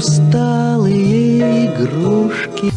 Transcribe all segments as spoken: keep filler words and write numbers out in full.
усталые игрушки.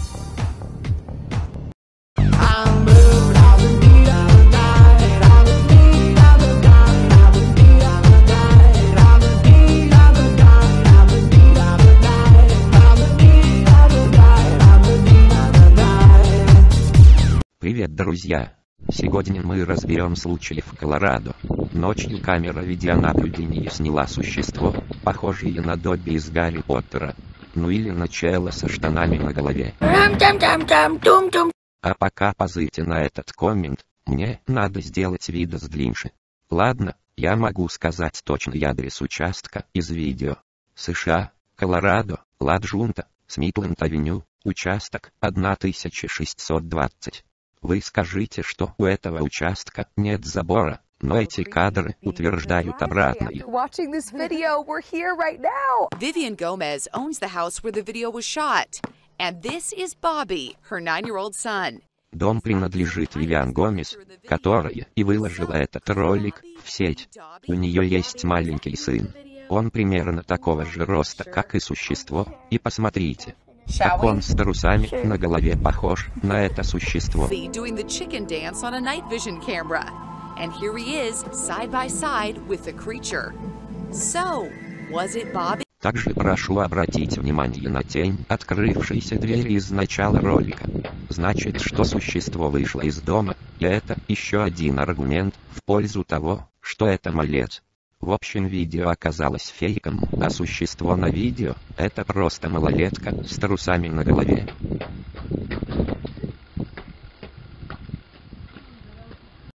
Привет, друзья! Сегодня мы разберем случай в Колорадо. Ночью камера видеонаблюдения сняла существо, похожее на Добби из Гарри Поттера. Ну или начало со штанами на голове. А пока позырьте на этот коммент, мне надо сделать видос длиннее. Ладно, я могу сказать точный адрес участка из видео. США, Колорадо, Ладжунта, Смитленд Авеню, участок тысяча шестьсот двадцать. Вы скажите, что у этого участка нет забора, но эти кадры утверждают обратное. Вивиан Гомес owns the house where the video was shot, and this is Bobby, her nine-year-old son. Дом принадлежит Вивиан Гомес, которая и выложила этот ролик в сеть. У нее есть маленький сын. Он примерно такого же роста, как и существо, и посмотрите, как он с трусами на голове похож на это существо. Также прошу обратить внимание на тень открывшейся двери из начала ролика. Значит, что существо вышло из дома, и это еще один аргумент в пользу того, что это малец. В общем, видео оказалось фейком, а существо на видео — это просто малолетка с трусами на голове.